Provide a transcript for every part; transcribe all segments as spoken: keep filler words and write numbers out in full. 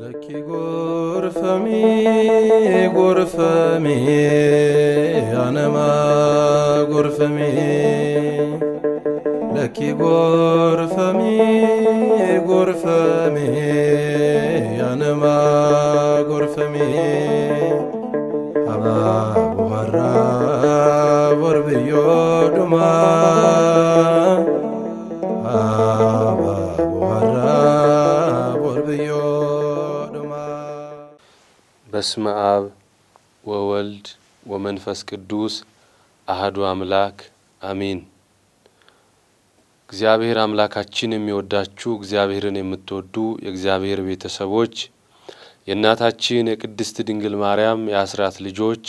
لكي غرفمي غرفمي أنا ما غرفمي لكي غرفمي غرفمي أنا ما غرفمي أبا بغرب وربيو دما أبا بغرب وربيو بسم آب وولد ومنفس قدوس أحد أملاك آمين እግዚአብሔር አምላካችን የሚወዳችሁ እግዚአብሔርን የምትወዱ የእግዚአብሔር ቤተሰቦች የእናታችን የቅድስት ድንግል ማርያም የአስራት ልጆች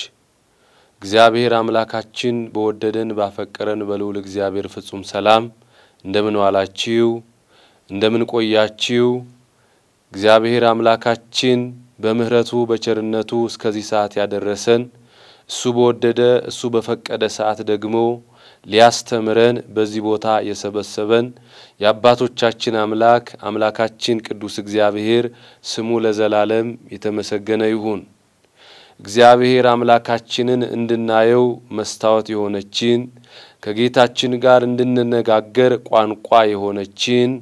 እግዚአብሔር አምላካችን በወደደን ባፈቀረን በልዑል እግዚአብሔር ፍጹም ሰላም እንደምን ዋላችሁ እንደምን ቆያችሁ እግዚአብሔር አምላካችን በምህረቱ በቸርነቱ እስከዚህ ሰዓት ያደረሰን እሱ በወደደ እሱ በፈቀደ ሰዓት ደግሞ ሊያስተምረን በዚህ ቦታ የሰበሰበን ያባቶቻችን አምላክ አምላካችን ቅዱስ እግዚአብሔር ስሙ ለዘላለም የተመሰገነ ይሁን እግዚአብሔር አምላካችንን እንድናየው መስታወት የሆነችን ከጌታችን ጋር እንድንነጋገር ቋንቋ የሆነችን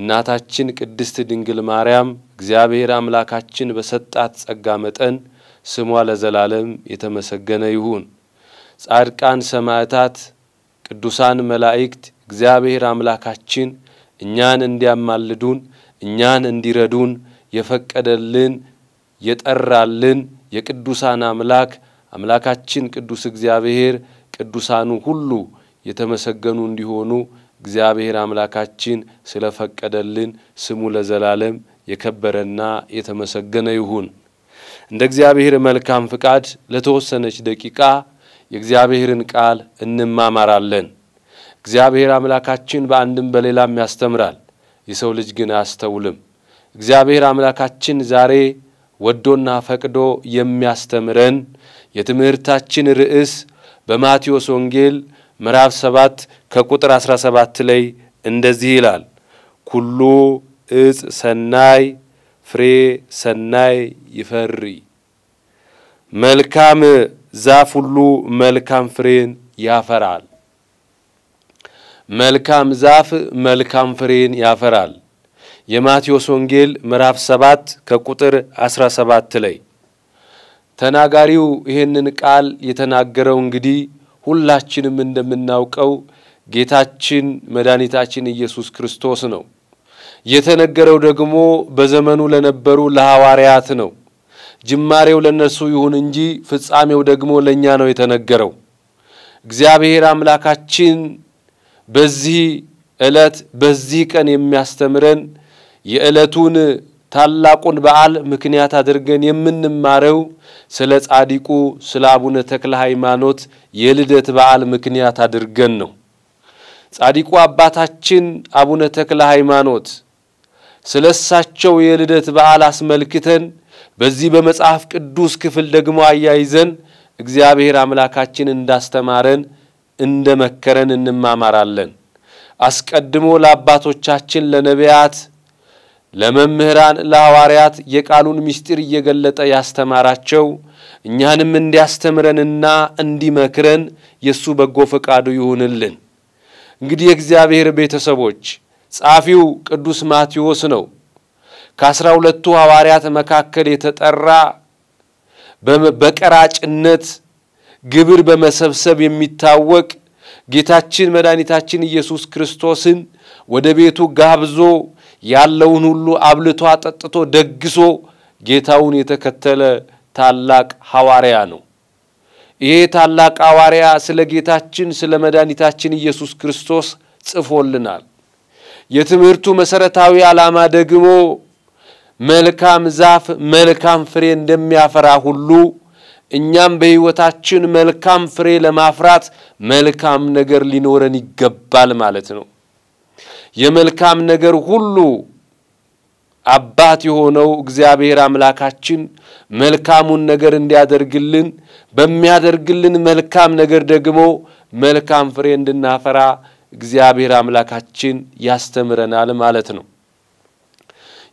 እናታችን ቅድስት ድንግል ማርያም እግዚአብሔር አምላካችን በሰጣት ጸጋ መጠን ስሙ ለዘላለም የተመሰገነ ይሁን ጻድቃን ሰማዕታት ቅዱሳን መላእክት እግዚአብሔር አምላካችን እኛን እንዲያማልዱን እኛን እንዲረዱን የፈቀደልን የጠራልን የቅዱሳን አምላክ አምላካችን ቅዱስ እግዚአብሔር ቅዱሳኑ ሁሉ የተመሰገኑ እንዲሆኑ እግዚአብሔር አምላካችን ስለፈቀደልን ስሙ ለዘላለም የከበረና የተመሰገነ ይሁን እንደ እግዚአብሔር መልካም ፍቃድ ለተወሰነች ደቂቃ የእግዚአብሔርን ቃል እንማማራለን እግዚአብሔር አምላካችን በአንድም በሌላም ያስተምራል የሰው ልጅ ግን አስተውልም እግዚአብሔር አምላካችን ዛሬ ወዶና ፈቅዶ የሚያስተምረን የትምህርታችን ርዕስ በማቴዎስ ወንጌል ምዕራፍ ሰባት ከቁጥር አስራ ሰባት ላይ እንደዚህ ይላል ኩሉ እጽ ሰናይ ፍሬ ሰናይ ይፈሪ መልካም ዛፍ ሁሉ መልካም ፍሬን ያፈራል መልካም ዛፍ መልካም ፍሬን ያፈራል የማቴዎስ ወንጌል ምዕራፍ ሰባት ከቁጥር አስራ ሰባት ላይ ተናጋሪው ይሄንን ቃል የተናገረው እንግዲህ ሁላችንም እንደምናውቀው ጌታችን መድኃኒታችን ኢየሱስ ክርስቶስ ነው የተነገረው ደግሞ በዘመኑ ለነበሩ ለሐዋርያት ነው ጅማሬው ለነሱ ይሁን እንጂ ፍጻሜው ደግሞ ለኛ ነው የተነገረው እግዚአብሔር አምላካችን በዚህ ዕለት በዚህ ቀን የሚያስተምረን የዕለቱን ታላቁን በዓል ምክንያት አድርገን የምንማረው ስለ ጻድቁ ስለ አቡነ ተክለ ሃይማኖት የልደት በዓል ምክንያት አድርገን ነው ጻድቁ አባታችን አቡነ ተክለ ሃይማኖት ስለሳቸው የልደት በዓል አስመልክተን በዚህ በመጽሐፍ ቅዱስ ክፍል ደግሞ አያይዘን እግዚአብሔር አምላካችን እንዳስተማረን እንደመከረን እንማማራለን አስቀድሞ ለአባቶቻችን ለነቢያት ለመምህራን ለሐዋርያት የቃሉን ምስጢር እየገለጠ ያስተማራቸው እኛንም እንዲያስተምረንና እንዲመክረን የሱ በጎ ፈቃዱ ይሁንልን እንግዲህ የእግዚአብሔር ቤተሰቦች ጻፊው ቅዱስ ማቴዎስ ነው ከአስራ ሁለቱ ሐዋርያት መካከል የተጠራ በቀራጭነት ግብር በመሰብሰብ የሚታወቅ ጌታችን መድኃኒታችን ኢየሱስ ክርስቶስን ወደ ቤቱ ጋብዞ ያለውን ሁሉ አብልቶ አጠጥቶ ደግሶ ጌታውን የተከተለ ታላቅ ሐዋርያ ነው ይሄ ታላቅ ሐዋርያ ስለ ጌታችን ስለ መድኃኒታችን ኢየሱስ ክርስቶስ ጽፎልናል የትምህርቱ መሰረታዊ ዓላማ ደግሞ መልካም ዛፍ መልካም ፍሬ እንደሚያፈራ ሁሉ እኛም በህይወታችን መልካም ፍሬ ለማፍራት መልካም ነገር ሊኖረን ይገባል ማለት ነው የመልካም ነገር ሁሉ አባት የሆነው እግዚአብሔር አምላካችን መልካሙን ነገር እንዲያደርግልን በሚያደርግልን መልካም ነገር ደግሞ መልካም ፍሬ እንድናፈራ እግዚአብሔር አምላካችን ያስተምረናል ማለት ነው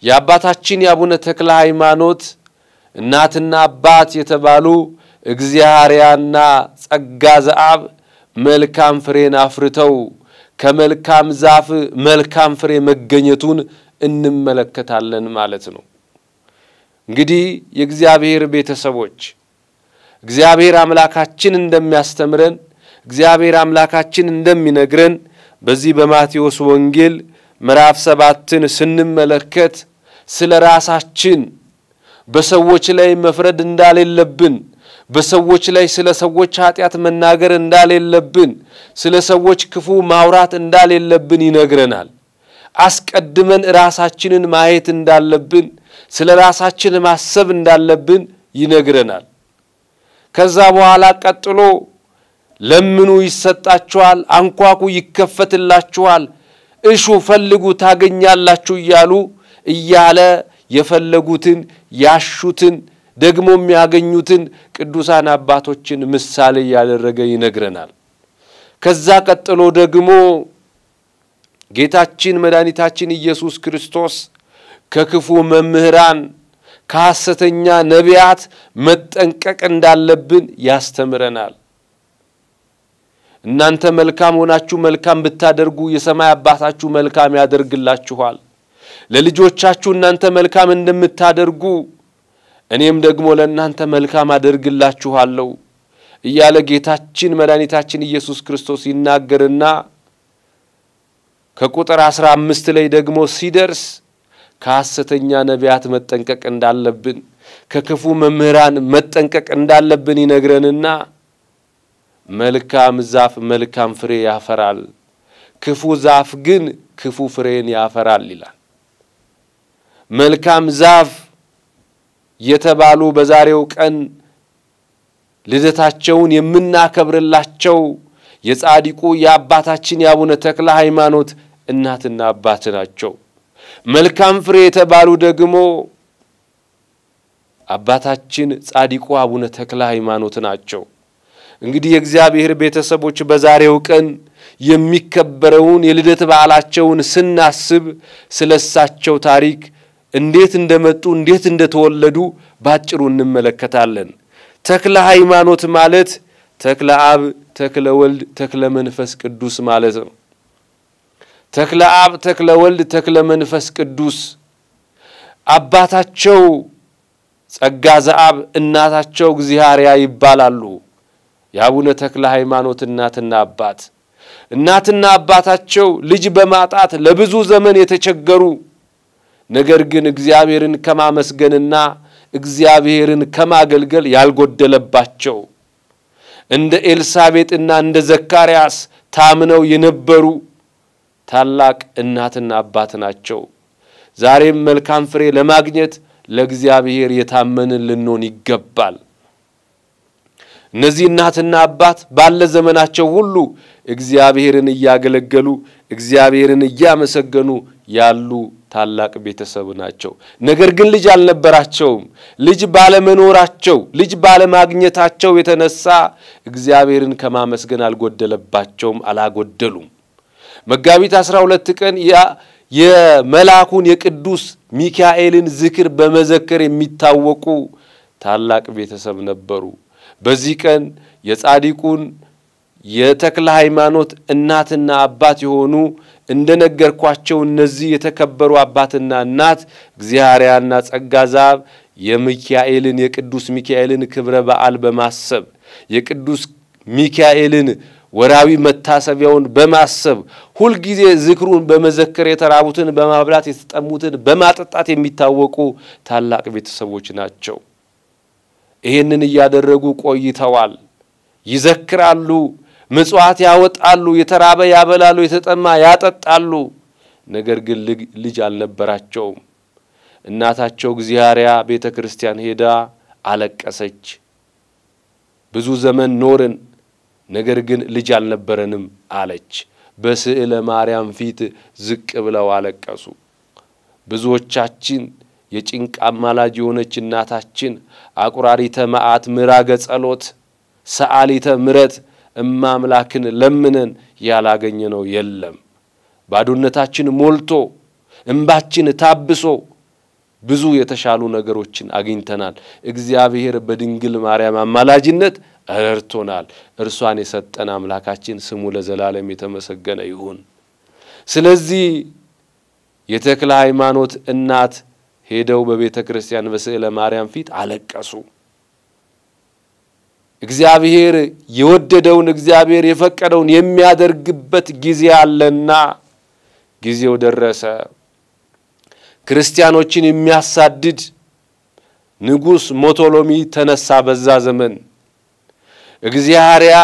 የአባታችን ያቡነ ተክለ ሃይማኖት እናትና አባት የተባሉ እግዚአብሔርያና ጸጋ ዘአብ መልካም ፍሬን አፍርተው ከመልካም ዛፍ መልካም ፍሬ መገኘቱን እንመለከታለን ማለት ነው። እንግዲህ የእግዚአብሔር ቤተሰቦች እግዚአብሔር አምላካችን እንደሚያስተምረን እግዚአብሔር አምላካችን እንደሚነግረን በዚህ በማቴዎስ ወንጌል ምዕራፍ ሰባትን ስንመለከት ስለ ራሳችን በሰዎች ላይ መፍረድ እንዳለብን በሰዎች ላይ ስለ ሰዎች ኃጢያት መናገር እንዳለብን ስለ ሰዎች ክፉ ማውራት እንዳለብን ይነግረናል። አስቀድመን ራሳችንን ማየት እንዳለብን ስለ ራሳችን ማሰብ እንዳለብን ይነግረናል። ከዛ በኋላ ቀጥሎ ለምኑ ይሰጣችኋል፣ አንኳኩ ይከፈትላችኋል፣ እሹ ፈልጉ ታገኛላችሁ ይያሉ ይያለ የፈለጉትን ያሹትን ደግሞ የሚያገኙትን ቅዱሳን አባቶችን ምሳሌ ያደረገ ይነግረናል። ከዛ ቀጥሎ ደግሞ ጌታችን መድኃኒታችን ኢየሱስ ክርስቶስ ከክፉ መምህራን ከሐሰተኛ ነቢያት መጠንቀቅ እንዳለብን ያስተምረናል። እናንተ መልካም ሆናችሁ መልካም ብታደርጉ የሰማይ አባታችሁ መልካም ያደርግላችኋል። ለልጆቻችሁ እናንተ መልካም እንደምታደርጉ እኔም ደግሞ ለእናንተ መልካም አደርግላችኋለሁ ይያለ ጌታችን መድኃኒታችን ኢየሱስ ክርስቶስ ይናገርና ከቁጥር አስራ አምስት ላይ ደግሞ ሲደርስ ከሐሰተኛ ነቢያት መጠንቀቅ እንዳለብን ከክፉ መምህራን መጠንቀቅ እንዳለብን ይነግረንና መልካም ዛፍ መልካም ፍሬ ያፈራል፣ ክፉ ዛፍ ግን ክፉ ፍሬን ያፈራል ይላል። መልካም ዛፍ የተባሉ በዛሬው ቀን ልደታቸውን የምናከብርላቸው የጻድቁ የአባታችን ያቡነ ተክለ ሃይማኖት እናትና አባት ናቸው። መልካም ፍሬ የተባሉ ደግሞ አባታችን ጻድቁ አቡነ ተክለ ሃይማኖት ናቸው። እንግዲህ የእግዚአብሔር ቤተሰቦች በዛሬው ቀን የሚከበረውን የልደት በዓላቸውን ስናስብ ስለሳቸው ታሪክ እንዴት እንደመጡ እንዴት እንደተወለዱ ባጭሩ እንመለከታለን። ተክለ ሃይማኖት ማለት ተክለ አብ ተክለ ወልድ ተክለ መንፈስ ቅዱስ ማለት ነው። ተክለ አብ ተክለ ወልድ ተክለ መንፈስ ቅዱስ አባታቸው ጸጋ ዘአብ እናታቸው እግዚአብሔርያ ይባላሉ። ያቡነ ተክለ ሃይማኖት እናትና አባት እናትና አባታቸው ልጅ በማጣት ለብዙ ዘመን የተቸገሩ ነገር ግን እግዚአብሔርን ከማመስገንና እግዚአብሔርን ከማገልገል ያልጎደለባቸው እንደ ኤልሳቤጥና እንደ ዘካርያስ ታምነው የነበሩ ታላቅ እናትና አባት ናቸው። ዛሬም መልካም ፍሬ ለማግኘት ለእግዚአብሔር የታመንን ልንሆን ይገባል። እነዚህ እናትና አባት ባለ ዘመናቸው ሁሉ እግዚአብሔርን ያገለገሉ እግዚአብሔርን ያመሰገኑ ያሉ ታላቅ ቤተሰብ ናቸው። ነገር ግን ልጅ አልነበራቸውም። ልጅ ባለመኖራቸው ልጅ ባለማግኘታቸው የተነሳ እግዚአብሔርን ከማመስገን አልጎደለባቸውም አላጎደሉም። መጋቢት አስራ ሁለት ቀን ያ የመላኩን የቅዱስ ሚካኤልን ዝክር በመዘከር የሚታወቁ ታላቅ ቤተሰብ ነበሩ። በዚህ ቀን የጻድቁን የተክለ ሃይማኖት እናትና አባት የሆኑ እንደነገርኳቸው እነዚህ የተከበሩ አባትና እናት እግዚአብሔርያና ጸጋ ዘአብ የሚካኤልን የቅዱስ ሚካኤልን ክብረ በዓል በማሰብ የቅዱስ ሚካኤልን ወራዊ መታሰቢያውን በማሰብ ሁሉ ጊዜ ዝክሩን በመዘከር የተራቡትን በማብላት የተጠሙትን በማጠጣት የሚታወቁ ታላቅ ቤተሰቦች ናቸው። ይሄንን ያደረጉ ቆይተዋል። ይዘክራሉ፣ መጽዋት ያወጣሉ፣ የተራበ ያበላሉ፣ የተጠማ ያጠጣሉ። ነገር ግን ልጅ አልነበራቸው። እናታቸው እግዚአብሔርያ ቤተክርስቲያን ሄዳ አለቀሰች። ብዙ ዘመን ኖርን ነገር ግን ልጅ አልነበረንም አለች። በስዕለ ማርያም ፊት ዝቅ ብለው አለቀሱ። ብዙዎቻችን የጭንቅ አማላጅ የሆነች እናታችን አቁራሪተ መዓት ምራገ ጸሎት ሰዓሊተ ምረት እማምላክን ለምነን ያላገኘ ነው የለም። ባዶነታችን ሞልቶ እንባችን ታብሶ ብዙ የተሻሉ ነገሮችን አግኝተናል እግዚአብሔር በድንግል ማርያም አማላጅነት አርቶናል እርሷን የሰጠን አምላካችን ስሙ ለዘላለም የተመሰገነ ይሁን ስለዚህ የተክለ ሃይማኖት እናት ሄደው በቤተክርስቲያን በስዕለ ማርያም ፊት አለቀሱ እግዚአብሔር የወደደውን እግዚአብሔር የፈቀደውን የሚያደርግበት ጊዜ አለና ጊዜው ደረሰ ክርስቲያኖችን የሚያሳድድ ንጉስ ሞቶሎሚ ተነሳ በዛ ዘመን እግዚአብሔር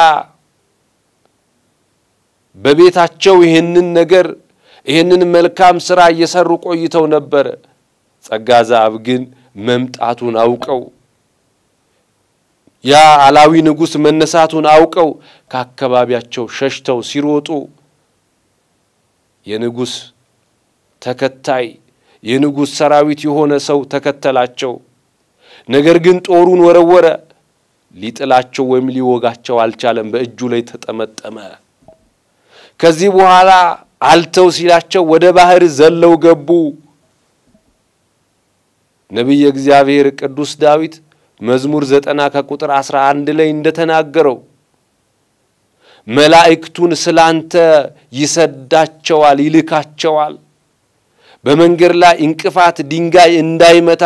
በቤታቸው ይሄንን ነገር ይሄንን መልካም ስራ እየሰሩ ቆይተው ነበር ጸጋዛብ ግን መምጣቱን አውቀው ያ አላዊ ንጉስ መነሳቱን አውቀው ካከባቢያቸው ሸሽተው ሲሮጡ የንጉስ ተከታይ የንጉስ ሰራዊት የሆነ ሰው ተከተላቸው ነገር ግን ጦሩን ወረወረ ሊጥላቸው ወይም ሊወጋቸው አልቻለም በእጁ ላይ ተጠመጠመ ከዚህ በኋላ አልተው ሲላቸው ወደ ባህር ዘለው ገቡ ነብይ እግዚአብሔር ቅዱስ ዳዊት መዝሙር ዘጠና ከቁጥር አስራ አንድ ላይ እንደተናገረው መላእክቱን ስላንተ ይሰዳቸዋል ይልካቸዋል በመንገር ላይ እንቅፋት ድንጋይ እንዳይመታ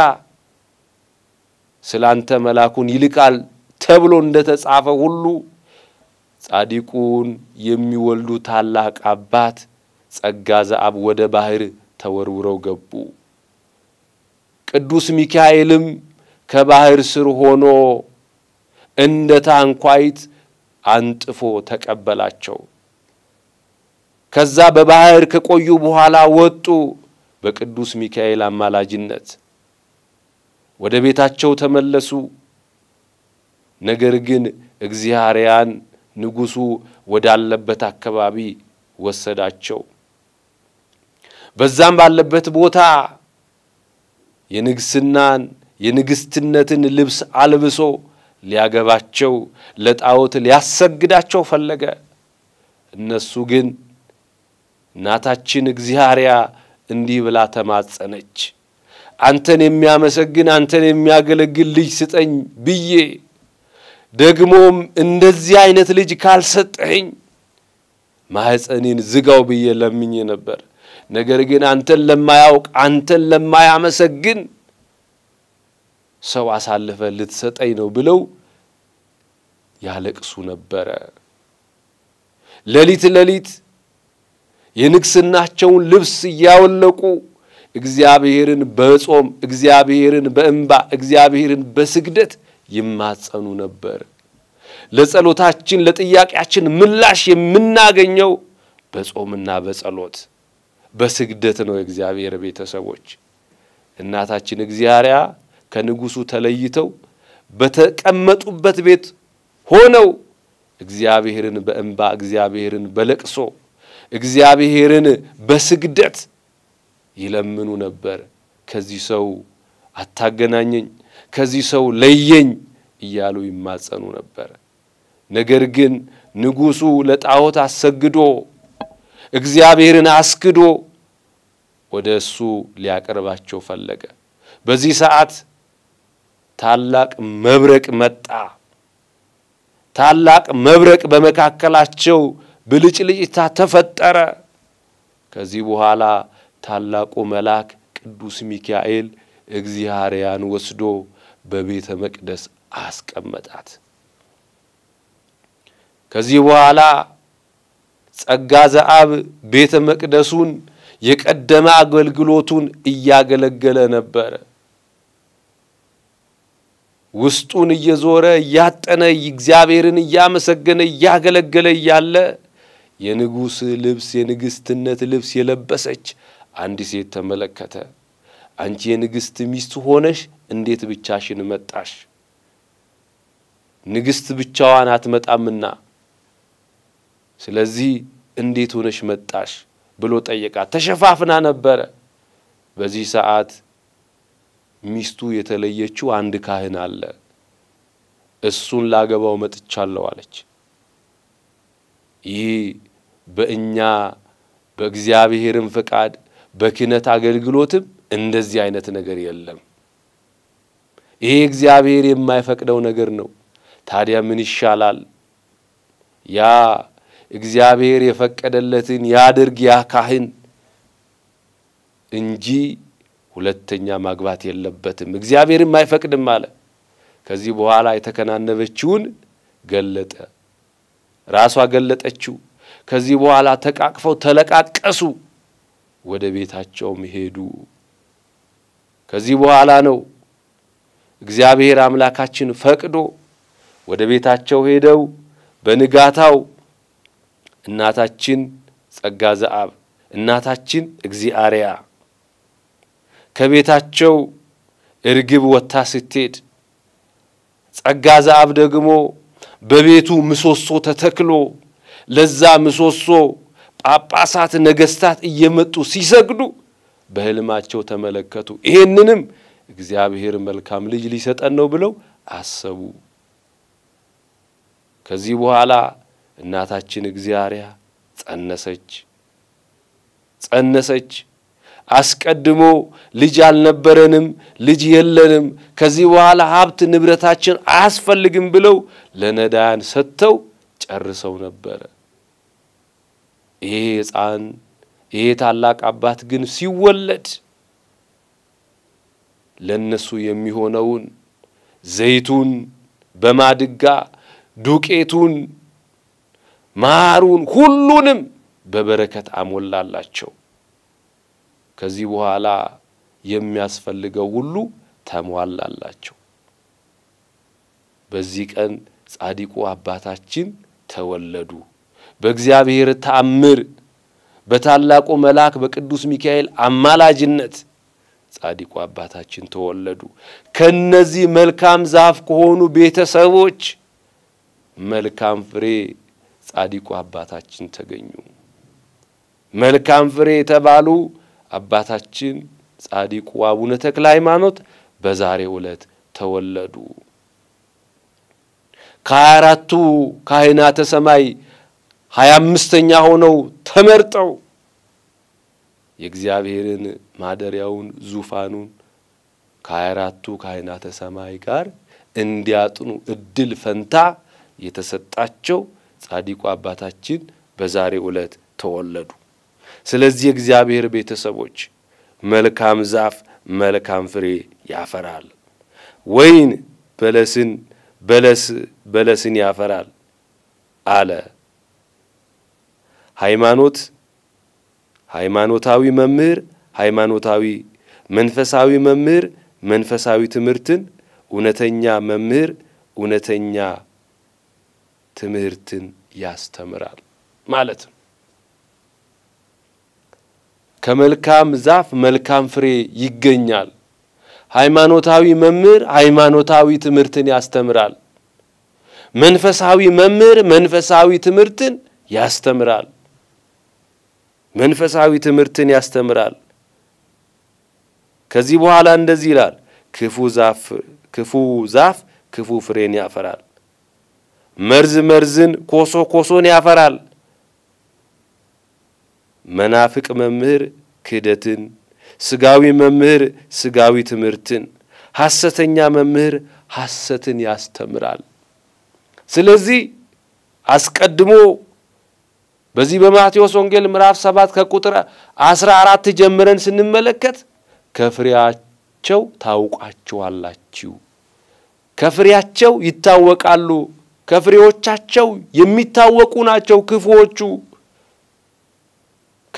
ስላንተ መላኩን ይልካል ተብሎ እንደተጻፈ ሁሉ ጻድቁን የሚወልዱ ታላቅ አባት ጸጋዛብ ወደ ባህር ተወርውረው ገቡ ቅዱስ ሚካኤልም ከባህር ስር ሆኖ እንደ ታንኳይት አንጥፎ ተቀበላቸው ከዛ በባህር ከቆዩ በኋላ ወጡ በቅዱስ ሚካኤል አማላጅነት ወደ ቤታቸው ተመለሱ ነገር ግን እግዚአብሔርን ንጉሱ ወዳለበት አከባቢ ወሰዳቸው በዛም ባለበት ቦታ የንግስናን የንግስትነትን ልብስ አልብሶ ሊያገባቸው ለጣዖት ሊያሰግዳቸው ፈለገ እነሱ ግን ናታችን እግዚአብሔር እንዲህ ብላ ተማጸነች አንተን የሚያመሰግን አንተን የሚያገለግል ልጅ ስጠኝ ብዬ ደግሞም እንደዚህ አይነት ልጅ ካልሰጠኝ ማህፀኔን ዝጋው ብዬ ለምኜ ነበር ነገር ግን አንተን ለማያውቅ አንተን ለማያመሰግን ሰው አሳልፈ ልትሰጠኝ ነው ብለው ያለቅሱ ነበር ለሊት ለሊት የንግስናቸውን ልብስ ያወለቁ እግዚአብሔርን በጾም እግዚአብሔርን በእንባ እግዚአብሔርን በስግደት ይማጸኑ ነበር ለጸሎታችን ለጥያቄያችን ምላሽ የምናገኘው በጾምና በጸሎት በስግደት ነው እግዚአብሔር ቤተሰቦች እናታችን እግዚአብሔር ከንጉሱ ተለይተው በተቀመጡበት ቤት ሆነው እግዚአብሔርን በእንባ እግዚአብሔርን በለቅሶ እግዚአብሔርን በስግደት ይለምኑ ነበር ከዚህ ሰው አታገናኘኝ ከዚህ ሰው ለየኝ ይያሉ ይማጸኑ ነበር ነገር ግን ንጉሱ ለጣዖት አሰግዶ እግዚአብሔርን አስክዶ ወደሱ ሊያቀርባቸው ፈለገ በዚህ ሰዓት ታላቅ መብረቅ መጣ ታላቅ መብረቅ በመካከላቸው ብልጭልጭታ ተፈጠረ ከዚህ በኋላ ታላቁ መልአክ ቅዱስ ሚካኤል እግዚአብሔርን ወስዶ በቤተ መቅደስ አስቀመጣት ከዚህ በኋላ ጸጋዛብ ቤተ መቅደሱን የቀደመ አገልግሎቱን እያገለገለ ነበር ውስጡን እየዞረ ያጠነ እግዚአብሔርን ያመሰገነ ያገለገለ ያለ የንጉስ ልብስ የንግስትነት ልብስ የለበሰች አንድ ሴት ተመለከተ አንቺ የንግስት ሚስት ሆነሽ እንዴት ብቻሽን መጣሽ ንግስት ብቻዋን አትመጣምና ስለዚህ እንዴት ሆነሽ መጣሽ ብሎ ጠየቃ ተሸፋፍና ነበር በዚህ ሰዓት ሚስቱ የተለየችው አንድ ካህን አለ እሱን ላገባው መጥቻለሁ አለች ይሄ በእኛ በእግዚአብሔርም ፍቃድ በክነት አገልግሎትም እንደዚህ አይነት ነገር የለም ይሄ እግዚአብሔር የማይፈቅደው ነገር ነው ታዲያ ምን ይሻላል ያ እግዚአብሔር የፈቀደለትን ያድርግ ያ ካህን እንጂ ሁለተኛ ማግባት የለበትም እግዚአብሔር የማይፈቅድም ማለት ከዚህ በኋላ የተከናነበችውን ገለጠ ራሷ ገለጠችው ከዚህ በኋላ ተቃቅፈው ተለቃቀሱ ወደ ቤታቸው መሄዱ ከዚህ በኋላ ነው እግዚአብሔር አምላካችን ፈቅዶ ወደ ቤታቸው ሄደው በንጋታው እናታችን ጸጋ ዘአብ እናታችን እግዚአብሔር ከቤታቸው እርግብ ወጣ ስትሄድ ጸጋ ዘአብ ደግሞ በቤቱ ምሶሶ ተተክሎ ለዛ ምሶሶ ጳጳሳት ነገስታት እየመጡ ሲሰግዱ በህልማቸው ተመለከቱ ይሄንንም እግዚአብሔር መልካም ልጅ ሊሰጠን ነው ብለው አሰቡ ከዚህ በኋላ እናታችን እግዚአብሔር ጸነሰች ጸነሰች አስቀድሞ ልጅ አልነበረንም ልጅ የለንም ከዚህ በኋላ ሀብት ንብረታችን አያስፈልግም ብለው ለነዳያን ሰጥተው ጨርሰው ነበር ይሄ ጻን ይሄ ታላቅ አባት ግን ሲወለድ ለነሱ የሚሆነውን ዘይቱን በማድጋ ዱቄቱን ማሩን ሁሉንም በበረከት አሞላላቸው ከዚህ በኋላ የሚያስፈልገው ሁሉ ተሟላላቸው በዚህ ቀን ጻድቁ አባታችን ተወለዱ በእግዚአብሔር ተአምር በታላቁ መልአክ በቅዱስ ሚካኤል አማላጅነት ጻድቁ አባታችን ተወለዱ ከነዚህ መልካም ዛፍ ከሆኑ ቤተሰቦች መልካም ፍሬ ጻድቁ አባታችን ተገኙ መልካም ፍሬ ተባሉ አባታችን ጻድቁ አቡነ ተክለ ሃይማኖት በዛሬው ዕለት ተወለዱ ከአራቱ ካህናተ ሰማይ ሃያ አምስተኛ ሆነው ተመርጠው የእግዚአብሔርን ማደሪያውን ዙፋኑን ከአራቱ ካህናተ ሰማይ ጋር እንዲያጥኑ እድል ፈንታ የተሰጣቸው ጻድቁ አባታችን በዛሬው ዕለት ተወለዱ ስለዚህ የእግዚአብሔር ቤተሰቦች መልካም ዛፍ መልካም ፍሬ ያፈራል ወይን በለስን በለስ በለስን ያፈራል አለ ሃይማኖት ሃይማኖታዊ መምህር ሃይማኖታዊ መንፈሳዊ መምህር መንፈሳዊ ትምህርትን እውነተኛ መምህር እውነተኛ ትምህርትን ያስተምራል ማለት ነው ከመልካም ዛፍ መልካም ፍሬ ይገኛል ሃይማኖታዊ መምህር ሃይማኖታዊ ትምህርትን ያስተምራል መንፈሳዊ መምህር መንፈሳዊ ትምህርትን ያስተምራል መንፈሳዊ ትምህርትን ያስተምራል ከዚህ በኋላ እንደዚህ ይላል ክፉ ዛፍ ክፉ ዛፍ ክፉ ፍሬን ያፈራል መርዝ መርዝን ኮሶ ኮሶን ያፈራል መናፍቅ መምህር ክህደትን ስጋዊ መምህር ስጋዊ ትምህርትን ሐሰተኛ መምህር ሐሰትን ያስተምራል ስለዚህ አስቀድሞ በዚህ በማቴዎስ ወንጌል ምዕራፍ ሰባት ከቁጥር አስራ አራት ጀምረን ስንመለከት ከፍሬያቸው ታውቋቸዋላችሁ ከፍሬያቸው ይታወቃሉ ከፍሬዎቻቸው የሚታወቁ ናቸው ክፉዎቹ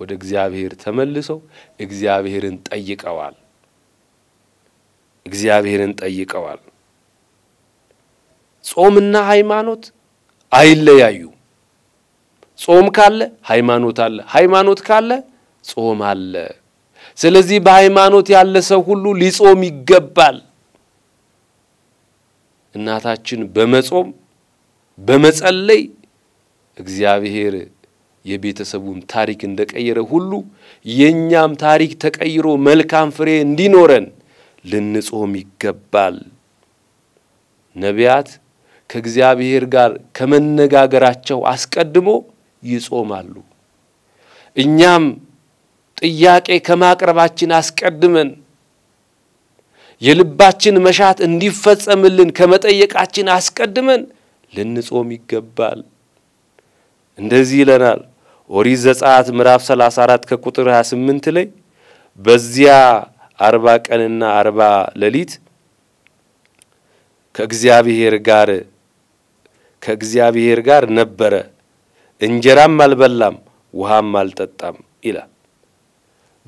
ወደ እግዚአብሔር ተመልሰው እግዚአብሔርን ጠይቀዋል እግዚአብሔርን ጠይቀዋል ጾምና ሃይማኖት አይለያዩ ጾም ካለ ሃይማኖት አለ ሃይማኖት ካለ ጾም አለ ስለዚህ በሃይማኖት ያለ ሰው ሁሉ ሊጾም ይገባል እናታችን በመጾም በመጸለይ እግዚአብሔር የቤተሰቡን ታሪክ እንደቀየረ ሁሉ የኛም ታሪክ ተቀይሮ መልካም ፍሬ እንዲኖረን ልንጾም ይገባል። ነቢያት ከእግዚአብሔር ጋር ከመነጋገራቸው አስቀድሞ ይጾማሉ። እኛም ጥያቄ ከማቅረባችን አስቀድመን የልባችን መሻት እንዲፈጸምልን ከመጠየቃችን አስቀድመን ልንጾም ይገባል። እንደዚህ ይለናል ኦሪት ዘጸአት ምዕራፍ ሰላሳ አራት ከቁጥር ሃያ ስምንት ላይ በዚያ አርባ ቀንና አርባ ሌሊት ከእግዚአብሔር ጋር ከእግዚአብሔር ጋር ነበረ እንጀራም አልበላም ውሃም አልጠጣም ይላል።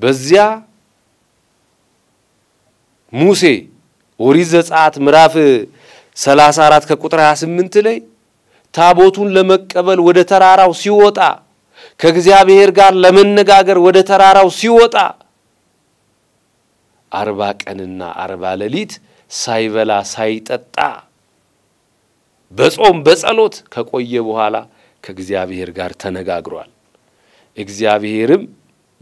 በዚያ ሙሴ ኦሪት ዘጸአት ምዕራፍ ሰላሳ አራት ከቁጥር ሃያ ስምንት ላይ ታቦቱን ለመቀበል ወደ ተራራው ሲወጣ ከእግዚአብሔር ጋር ለመነጋገር ወደ ተራራው ሲወጣ አርባ ቀንና አርባ ሌሊት ሳይበላ ሳይጠጣ በጾም በጸሎት ከቆየ በኋላ ከእግዚአብሔር ጋር ተነጋግሯል። እግዚአብሔርም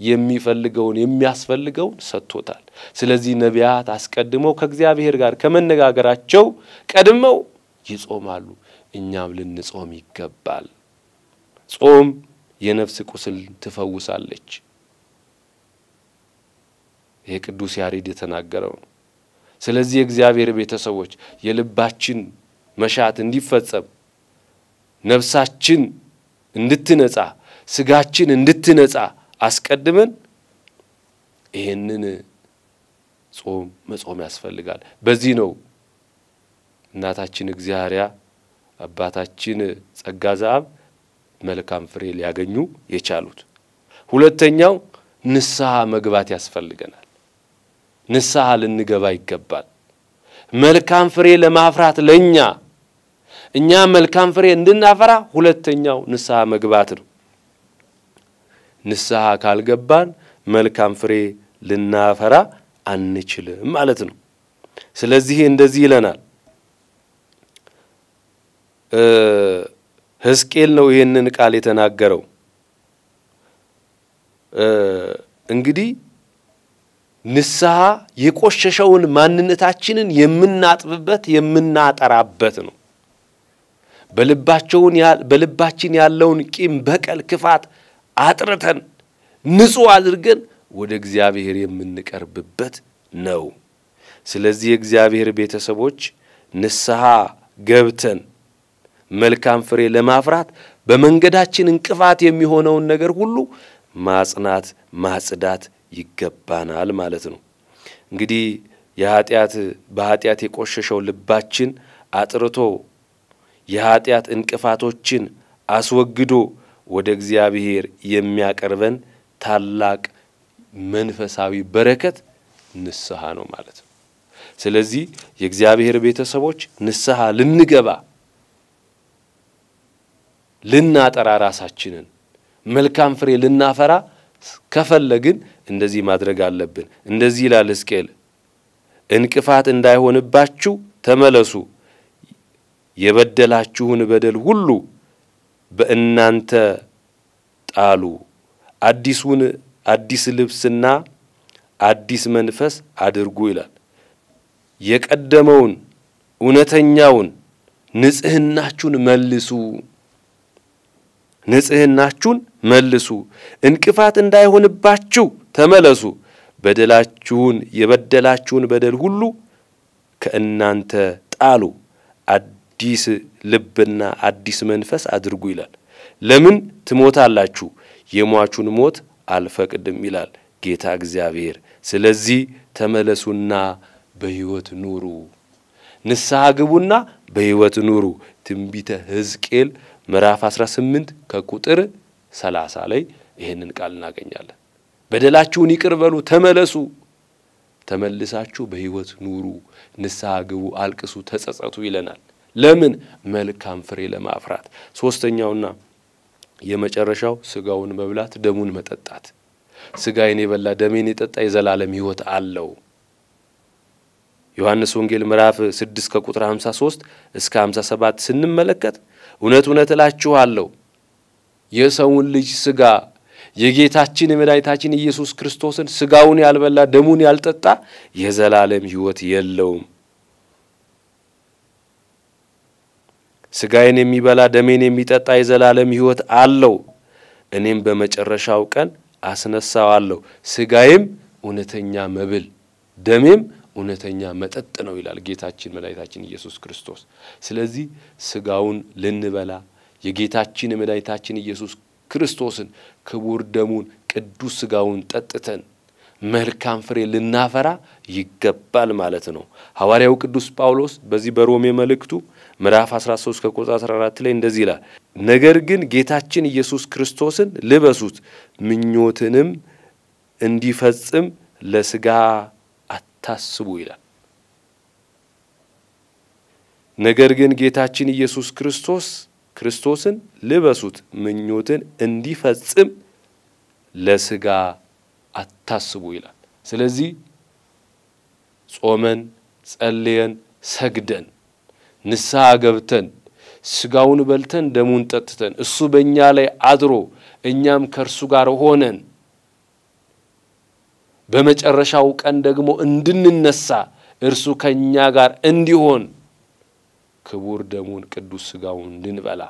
የሚፈልገውን የሚያስፈልገውን ሰጥቶታል። ስለዚህ ነቢያት አስቀድመው ከእግዚአብሔር ጋር ከመነጋገራቸው ቀድመው ይጾማሉ። እኛም ልንጾም ይገባል። ጾም የነፍስ ቁስል ትፈውሳለች። የቅዱስ ያሬድ የተናገረው ስለዚህ እግዚአብሔር ቤተሰቦች የልባችን መሻት እንዲፈጸም ነፍሳችን እንድትነጻ ስጋችን እንድትነጻ አስቀድመን ይሄንን ጾም መጾም ያስፈልጋል። በዚህ ነው እናታችን እግዚአብሔር አባታችን ጸጋ ዘአብ መልካም ፍሬ ሊያገኙ የቻሉት። ሁለተኛው ንስሃ መግባት ያስፈልገናል። ንስሃ ልንገባ ይገባል። መልካም ፍሬ ለማፍራት ለኛ እኛ መልካም ፍሬ እንድናፈራ ሁለተኛው ንስሃ መግባት ነው። ንስሃ ካልገባን መልካም ፍሬ ልናፈራ አንችልም ማለት ነው። ስለዚህ እንደዚህ ይለናል ሕዝቅኤል ነው ይሄንን ቃል የተናገረው። እንግዲህ ንስሃ የቆሸሸውን ማንነታችንን የምናጥብበት የምናጠራበት ነው። በልባቸውን በልባችን ያለውን ቂም በቀል ክፋት አጥርተን ንጹህ አድርገን ወደ እግዚአብሔር የምንቀርብበት ነው። ስለዚህ እግዚአብሔር ቤተሰቦች ንስሃ ገብተን መልካም ፍሬ ለማፍራት በመንገዳችን እንቅፋት የሚሆነውን ነገር ሁሉ ማጽናት ማጽዳት ይገባናል ማለት ነው። እንግዲህ የኃጢያት በኃጢያት የቆሸሸው ልባችን አጥርቶ የኃጢያት እንቅፋቶችን አስወግዶ ወደ እግዚአብሔር የሚያቀርበን ታላቅ መንፈሳዊ በረከት ንስሃ ነው ማለት ነው። ስለዚህ የእግዚአብሔር ቤተሰቦች ንስሃ ልንገባ ልናጠራ ራሳችንን መልካም ፍሬ ልናፈራ ከፈለግን እንደዚህ ማድረግ አለብን። እንደዚህ ይላል ሕዝቅኤል እንቅፋት እንዳይሆንባችሁ ተመለሱ የበደላችሁን በደል ሁሉ በእናንተ ጣሉ አዲሱን አዲስ ልብስና አዲስ መንፈስ አድርጉ ይላል። የቀደመውን እውነተኛውን ንጽህናችሁን መልሱ ንጽህናችሁን መልሱ እንቅፋት እንዳይሆንባችሁ ተመለሱ በደላችሁን የበደላችሁን በደል ሁሉ ከእናንተ ጣሉ አዲስ ልብና አዲስ መንፈስ አድርጉ ይላል። ለምን ትሞታላችሁ የሟቹን ሞት አልፈቅድም ይላል ጌታ እግዚአብሔር። ስለዚህ ተመለሱና በህይወት ኑሩ ንስሃ ግቡና በህይወት ኑሩ ትንቢተ ሕዝቅኤል ምዕራፍ አስራ ስምንት ከቁጥር ሰላሳ ላይ ይሄንን ቃል እናገኛለን። በደላችሁን ይቅርበሉ ተመለሱ ተመልሳችሁ በህይወት ኑሩ ንስሃ ግቡ አልቅሱ ተጸጸቱ ይለናል። ለምን መልካም ፍሬ ለማፍራት። ሶስተኛውና የመጨረሻው ስጋውን መብላት ደሙን መጠጣት ስጋዬን የበላ ደሜን የጠጣ የዘላለም ህይወት አለው። ዮሐንስ ወንጌል ምዕራፍ ስድስት ከቁጥር ሃምሳ ሶስት እስከ ሃምሳ ሰባት ስንመለከት እውነት እውነት እላችኋለሁ የሰውን ልጅ ስጋ የጌታችን የመድኃኒታችን ኢየሱስ ክርስቶስን ስጋውን ያልበላ ደሙን ያልጠጣ የዘላለም ሕይወት የለውም። ስጋዬን የሚበላ ደሜን የሚጠጣ የዘላለም ሕይወት አለው እኔም በመጨረሻው ቀን አስነሳዋለሁ ስጋዬም እውነተኛ መብል ደሜም እውነተኛ መጠጥ ነው ይላል ጌታችን መድኃኒታችን ኢየሱስ ክርስቶስ። ስለዚህ ስጋውን ልንበላ የጌታችን መድኃኒታችን ኢየሱስ ክርስቶስን ክቡር ደሙን ቅዱስ ስጋውን ጠጥተን መልካም ፍሬ ልናፈራ ይገባል ማለት ነው። ሐዋርያው ቅዱስ ጳውሎስ በዚህ በሮሜ መልእክቱ ምዕራፍ አስራ ሶስት ከቁጥር አስራ አራት ላይ እንደዚህ ይላል ነገር ግን ጌታችን ኢየሱስ ክርስቶስን ልበሱት ምኞትንም እንዲፈጽም ለስጋ አታስቡ ይላል። ነገር ግን ጌታችን ኢየሱስ ክርስቶስ ክርስቶስን ልበሱት ምኞትን እንዲፈጽም ለስጋ አታስቡ ይላል። ስለዚህ ጾመን ጸልየን ሰግደን ንስሃ ገብተን ስጋውን በልተን ደሙን ጠጥተን እሱ በእኛ ላይ አድሮ እኛም ከርሱ ጋር ሆነን በመጨረሻው ቀን ደግሞ እንድንነሳ እርሱ ከኛ ጋር እንዲሆን ክቡር ደሙን ቅዱስ ስጋውን እንድንበላ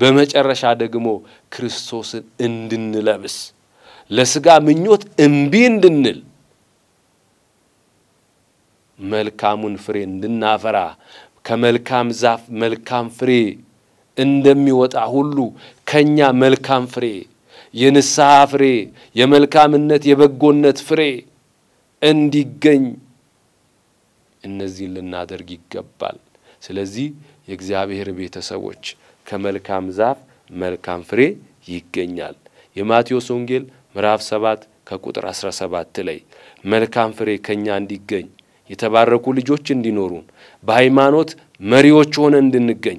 በመጨረሻ ደግሞ ክርስቶስን እንድንለብስ ለስጋ ምኞት እንቢ እንድንል መልካሙን ፍሬ እንድናፈራ ከመልካም ዛፍ መልካም ፍሬ እንደሚወጣ ሁሉ ከኛ መልካም ፍሬ የንስሃ ፍሬ የመልካምነት የበጎነት ፍሬ እንዲገኝ እነዚህን ልናደርግ ይገባል። ስለዚህ የእግዚአብሔር ቤተሰቦች ከመልካም ዛፍ መልካም ፍሬ ይገኛል። የማቴዎስ ወንጌል ምዕራፍ ሰባት ከቁጥር አስራ ሰባት ላይ መልካም ፍሬ ከኛ እንዲገኝ የተባረኩ ልጆች እንዲኖሩን በሃይማኖት መሪዎች ሆነን እንድንገኝ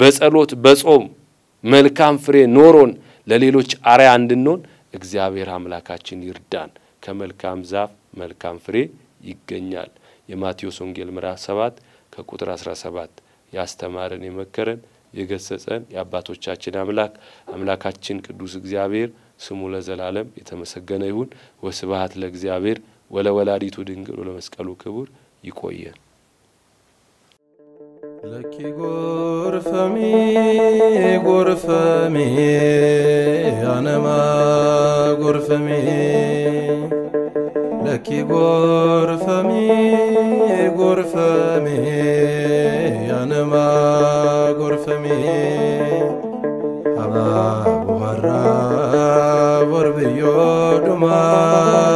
በጸሎት በጾም መልካም ፍሬ ኖሮን ለሌሎች አርአያ እንድንሆን እግዚአብሔር አምላካችን ይርዳን። ከመልካም ዛፍ መልካም ፍሬ ይገኛል። የማቴዎስ ወንጌል ምዕራፍ ሰባት ከቁጥር አስራ ሰባት ያስተማረን የመከረን የገሰጸን የአባቶቻችን አምላክ አምላካችን ቅዱስ እግዚአብሔር ስሙ ለዘላለም የተመሰገነ ይሁን። ወስብሐት ለእግዚአብሔር ወለወላዲቱ ድንግል ወለመስቀሉ ክቡር። ይቆየን። لك غرفمي غرفمي أنا ما غرفمي لك غرفمي غرفمي أنا ما غرفمي أبا بورا بربيو دما